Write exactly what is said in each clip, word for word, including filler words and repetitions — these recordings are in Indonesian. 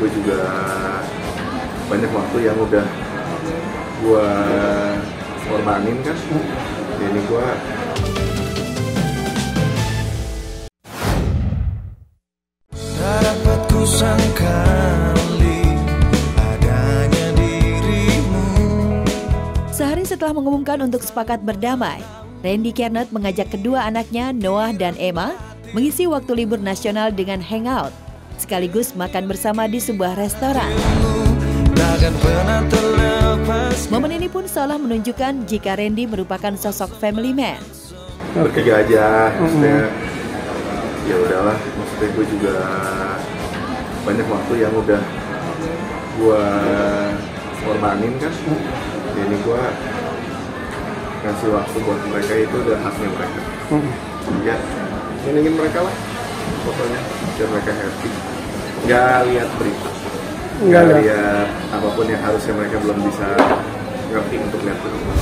gue juga banyak waktu yang udah gue korbanin kan. Ini gue dapat kusangkali adanya dirimu. Sehari setelah mengumumkan untuk sepakat berdamai, Rendy Kjaernett mengajak kedua anaknya Noah dan Emma mengisi waktu libur nasional dengan hangout sekaligus makan bersama di sebuah restoran. Momen ini pun seolah menunjukkan jika Rendy merupakan sosok family man. Bertiga aja, maksudnya ya udahlah, maksudnya gue juga banyak waktu yang udah gue korbanin kan. Jadi gue kasih waktu buat mereka, itu udah haknya mereka. Ya, ingin mereka lah fotonya, biar mereka happy. Nggak lihat berita, nggak lihat apapun yang harusnya mereka belum bisa ngerti untuk lihat berita.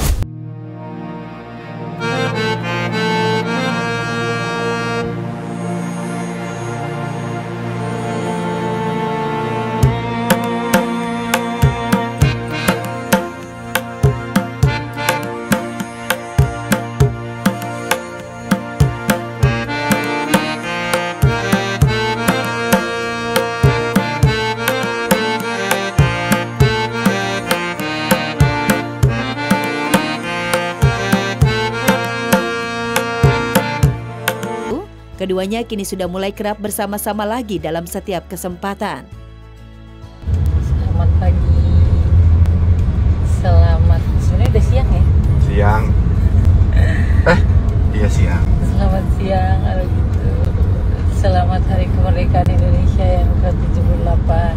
Keduanya kini sudah mulai kerap bersama-sama lagi dalam setiap kesempatan. Selamat pagi. Selamat, sebenarnya udah siang ya? Siang. Eh, iya siang. Selamat siang, kalau gitu. Selamat Hari Kemerdekaan Indonesia yang ke tujuh puluh delapan.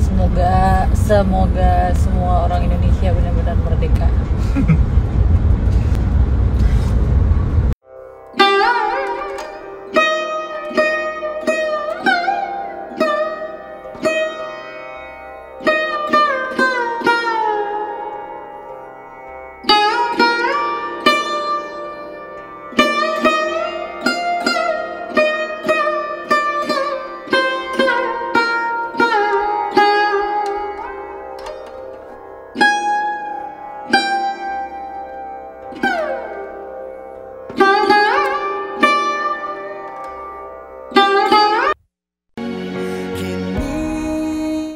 Semoga, semoga semua orang Indonesia benar-benar merdeka.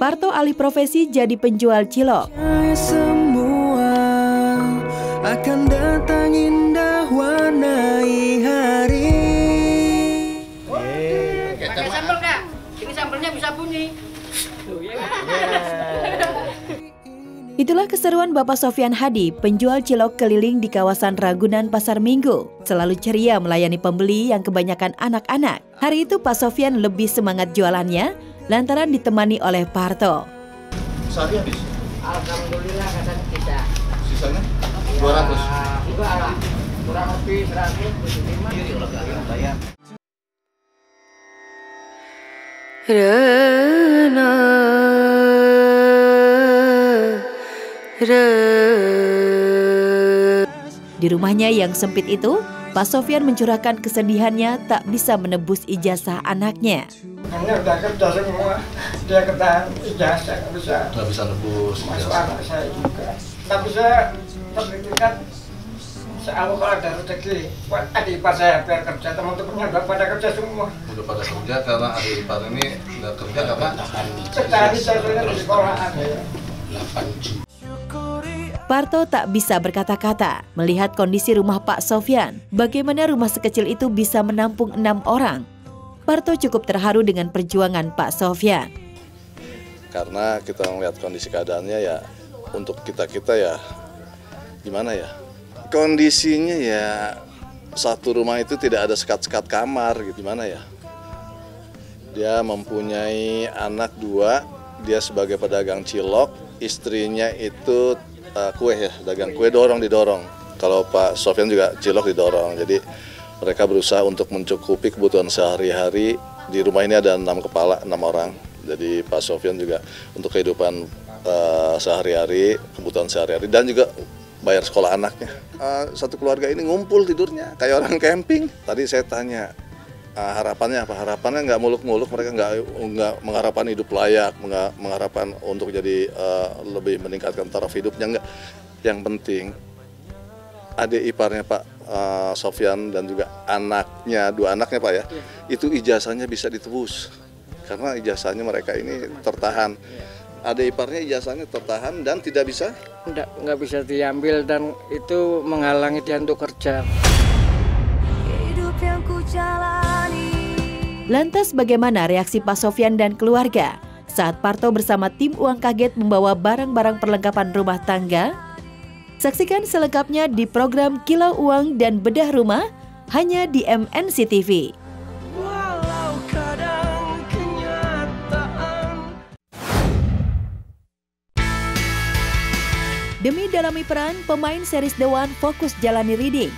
Barto alih profesi jadi penjual cilok. Semua akan datang indah warnai hari. Pakai sambal nggak? Ini sambalnya bisa bunyi. Itulah keseruan Bapak Sofyan Hadi, penjual cilok keliling di kawasan Ragunan Pasar Minggu. Selalu ceria melayani pembeli yang kebanyakan anak-anak. Hari itu Pak Sofyan lebih semangat jualannya lantaran ditemani oleh Barto. Sehari habis? Alhamdulillah kadang tidak. Sisanya? dua ratus? Enggak, kurang lebih seratus lima puluh. Rena, Rena. Di rumahnya yang sempit itu, Pak Sofyan mencurahkan kesedihannya tak bisa menebus ijazah anaknya. Anaknya udah kerja semua, dia ketahan ijazah, nggak bisa. Nggak bisa nebus masuk anak saya juga. Tapi saya terpikirkan, saya kalau ada rezeki, buat adik ipar saya biar kerja, teman-temannya udah pada kerja semua. Udah pada kerja karena adik ipar ini nggak kerja karena cetari saya di sekolahan ya. Barto tak bisa berkata-kata melihat kondisi rumah Pak Sofyan. Bagaimana rumah sekecil itu bisa menampung enam orang? Barto cukup terharu dengan perjuangan Pak Sofyan. Karena kita melihat kondisi keadaannya ya, untuk kita-kita ya gimana ya? Kondisinya ya satu rumah itu tidak ada sekat-sekat kamar gitu, gimana ya? Dia mempunyai anak dua, dia sebagai pedagang cilok, istrinya itu uh, kue ya, dagang kue dorong-didorong. Kalau Pak Sofyan juga cilok didorong, jadi mereka berusaha untuk mencukupi kebutuhan sehari-hari. Di rumah ini ada enam kepala, enam orang. Jadi Pak Sofyan juga untuk kehidupan uh, sehari-hari, kebutuhan sehari-hari, dan juga bayar sekolah anaknya. Uh, satu keluarga ini ngumpul tidurnya, kayak orang camping. Tadi saya tanya, uh, harapannya apa? Harapannya nggak muluk-muluk, mereka nggak nggak mengharapkan hidup layak, nggak mengharapkan untuk jadi uh, lebih meningkatkan taraf hidupnya, nggak. Yang penting adik iparnya Pak uh, Sofyan dan juga anaknya, dua anaknya Pak ya, ya. Itu ijazahnya bisa ditebus karena ijazahnya mereka ini tertahan. Ya. Adik iparnya ijazahnya tertahan dan tidak bisa? Enggak, nggak bisa diambil dan itu menghalangi dia untuk kerja. Hidup yang kujalani. Lantas bagaimana reaksi Pak Sofyan dan keluarga saat Parto bersama tim uang kaget membawa barang-barang perlengkapan rumah tangga? Saksikan selengkapnya di program Kilau Uang dan Bedah Rumah hanya di M N C T V. Demi dalami peran, pemain series The One fokus jalani reading.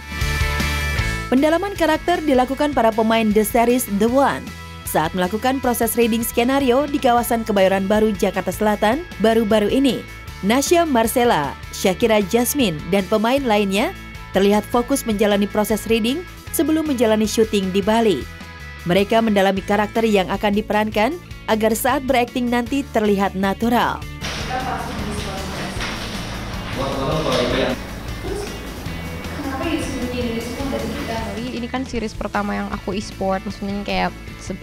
Pendalaman karakter dilakukan para pemain The Series The One saat melakukan proses reading skenario di kawasan Kebayoran Baru, Jakarta Selatan baru-baru ini. Nasya Marcela, Shakira Jasmine, dan pemain lainnya terlihat fokus menjalani proses reading sebelum menjalani syuting di Bali. Mereka mendalami karakter yang akan diperankan agar saat berakting nanti terlihat natural. Ini kan series pertama yang aku e-sport, maksudnya kayak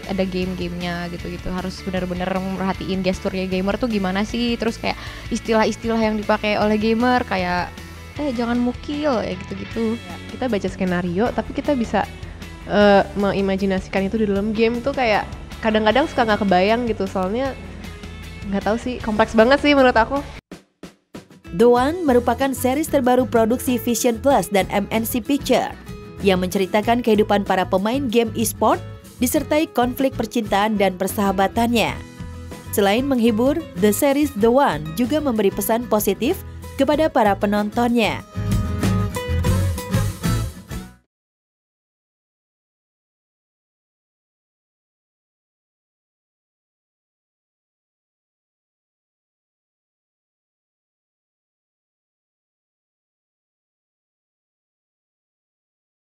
ada game-gamenya gitu-gitu, harus benar-benar merhatiin gesturnya gamer tuh gimana sih, terus kayak istilah-istilah yang dipakai oleh gamer kayak eh jangan mukil ya gitu-gitu. Kita baca skenario tapi kita bisa uh, mengimajinasikan itu di dalam game tuh kayak kadang-kadang suka nggak kebayang gitu, soalnya nggak tahu sih, kompleks banget sih menurut aku. The One merupakan series terbaru produksi Vision Plus dan M N C Pictures yang menceritakan kehidupan para pemain game e-sport disertai konflik percintaan dan persahabatannya. Selain menghibur, the series The One juga memberi pesan positif kepada para penontonnya.